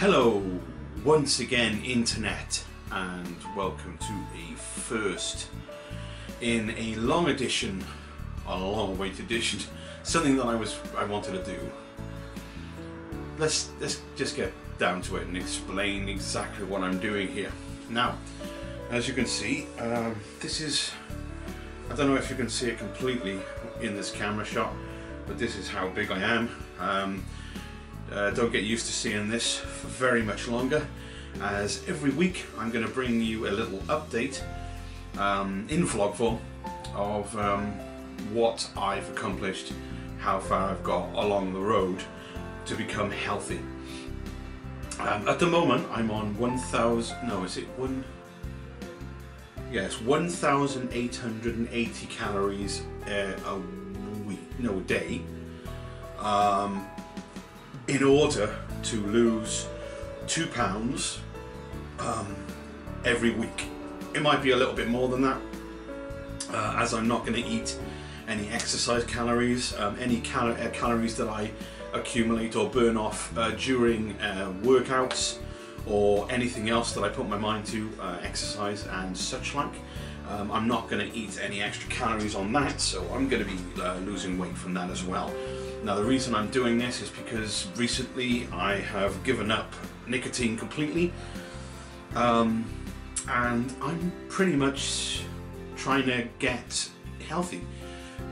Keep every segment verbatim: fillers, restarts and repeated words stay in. Hello once again, internet, and welcome to the first in a long edition, a long-awaited edition, something that I was I wanted to do. Let's let's just get down to it and explain exactly what I'm doing here. Now, as you can see, um, this is, I don't know if you can see it completely in this camera shot, but this is how big I am. Um, Uh, don't get used to seeing this for very much longer, as every week I'm going to bring you a little update um, in vlog form of um, what I've accomplished, how far I've got along the road to become healthy. Um, at the moment I'm on one thousand, no is it one? Yes, one thousand eight hundred eighty calories uh, a week, no a day. Um, in order to lose two pounds um, every week. It might be a little bit more than that, uh, as I'm not going to eat any exercise calories, um, any cal uh, calories that I accumulate or burn off uh, during uh, workouts or anything else that I put my mind to, uh, exercise and such like. Um, I'm not going to eat any extra calories on that, so I'm going to be uh, losing weight from that as well. Now, the reason I'm doing this is because recently I have given up nicotine completely, um, and I'm pretty much trying to get healthy,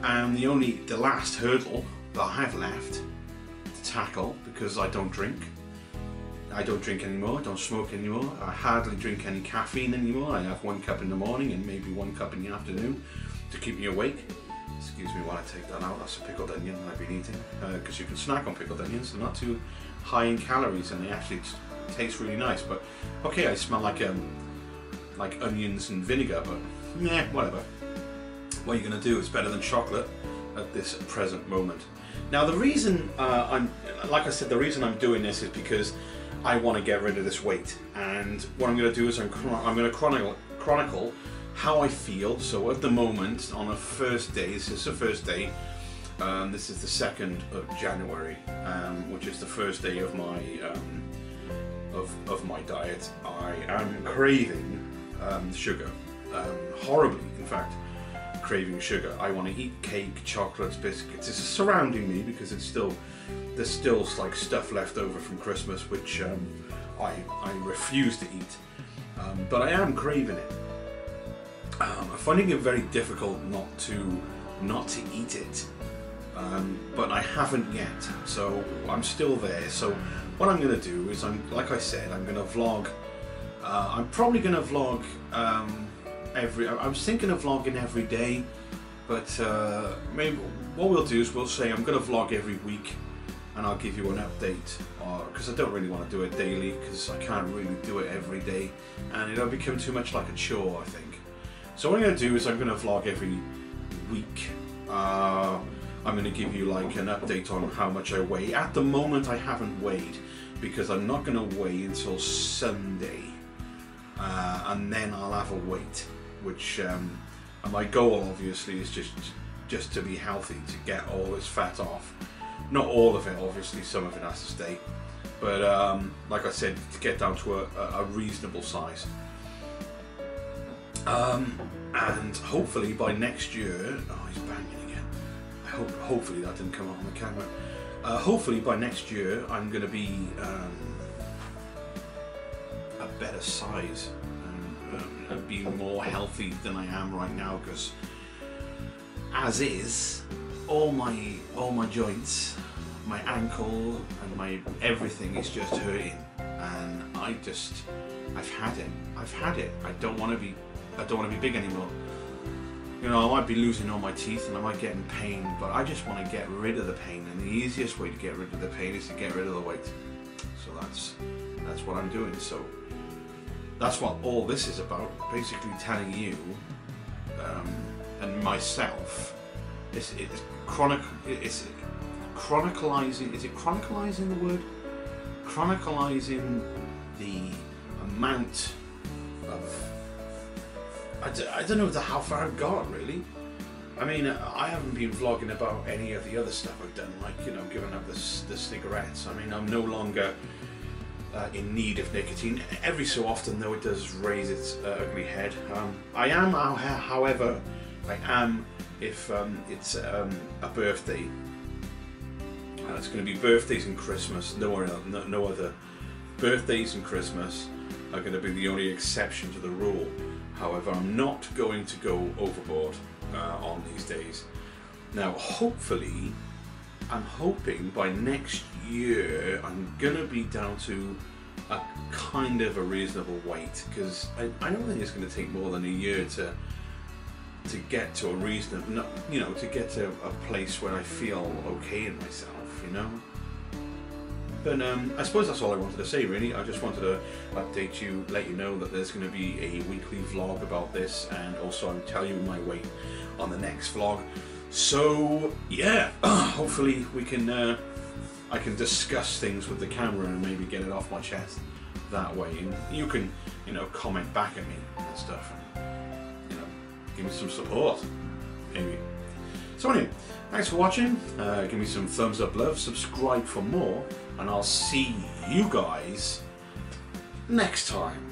and the only the last hurdle that I have left to tackle, because I don't drink, I don't drink anymore, I don't smoke anymore, I hardly drink any caffeine anymore, I have one cup in the morning and maybe one cup in the afternoon to keep me awake. Excuse me while I take that out, that's a pickled onion that I've been eating, because uh, you can snack on pickled onions, they're not too high in calories and they actually taste really nice. But okay, I smell like um, like onions and vinegar, but meh, whatever. What are you going to do? It's better than chocolate at this present moment. Now the reason, uh, I'm, like I said, the reason I'm doing this is because I want to get rid of this weight, and what I'm going to do is I'm, I'm going to chronicle, chronicle how I feel. So at the moment, on a first day, this is the first day, um, this is the second of January, um, which is the first day of my um, of, of my diet. I am craving um, sugar, um, horribly in fact, craving sugar. I want to eat cake, chocolates, biscuits. This is surrounding me because it's still, there's still like stuff left over from Christmas, which um, I, I refuse to eat, um, but I am craving it. Um, I'm finding it very difficult not to not to eat it, um, but I haven't yet, so I'm still there. So what I'm going to do is, I'm like I said, I'm going to vlog. Uh, I'm probably going to vlog um, every. I, I was thinking of vlogging every day, but uh, maybe what we'll do is we'll say I'm going to vlog every week, and I'll give you an update, or because I don't really want to do it daily because I can't really do it every day, and it'll become too much like a chore, I think. So what I'm going to do is I'm going to vlog every week. Uh, I'm going to give you like an update on how much I weigh. At the moment I haven't weighed because I'm not going to weigh until Sunday, uh, and then I'll have a weight, which um, my goal obviously is just just to be healthy, to get all this fat off. Not all of it, obviously, some of it has to stay, but um, like I said, to get down to a, a reasonable size. Um, and hopefully by next year, oh he's banging again, I hope, hopefully that didn't come out on the camera, uh, hopefully by next year I'm going to be um, a better size and um, uh, be more healthy than I am right now, because as is, all my, all my joints, my ankle and my everything is just hurting, and I just, I've had it, I've had it, I don't want to be I don't want to be big anymore. You know, I might be losing all my teeth and I might get in pain, but I just want to get rid of the pain, and the easiest way to get rid of the pain is to get rid of the weight. So that's that's what I'm doing. So that's what all this is about, basically telling you um, and myself. It's, it's chronic. It's chronicalizing. Is it chronicalizing the word? Chronicalizing the amount of. I, d I don't know how far I've got, really. I mean, I haven't been vlogging about any of the other stuff I've done, like, you know, giving up the, the cigarettes. I mean, I'm no longer uh, in need of nicotine. Every so often, though, it does raise its uh, ugly head. Um, I am, however, I am, if um, it's um, a birthday. Uh, it's going to be birthdays and Christmas, no, no, no other. Birthdays and Christmas are going to be the only exception to the rule. However, I'm not going to go overboard uh, on these days. Now, hopefully, I'm hoping by next year I'm going to be down to a kind of a reasonable weight, because I, I don't think it's going to take more than a year to to get to a reasonable, you know, to get to a place where I feel okay in myself, you know. But um, I suppose that's all I wanted to say, really. I just wanted to update you, let you know that there's going to be a weekly vlog about this, and also I'll tell you my weight on the next vlog. So yeah, hopefully we can, uh, I can discuss things with the camera and maybe get it off my chest that way. And you can, you know, comment back at me and stuff, and, you know, give me some support, maybe. So anyway, thanks for watching. Uh, give me some thumbs up, love, subscribe for more, and I'll see you guys next time.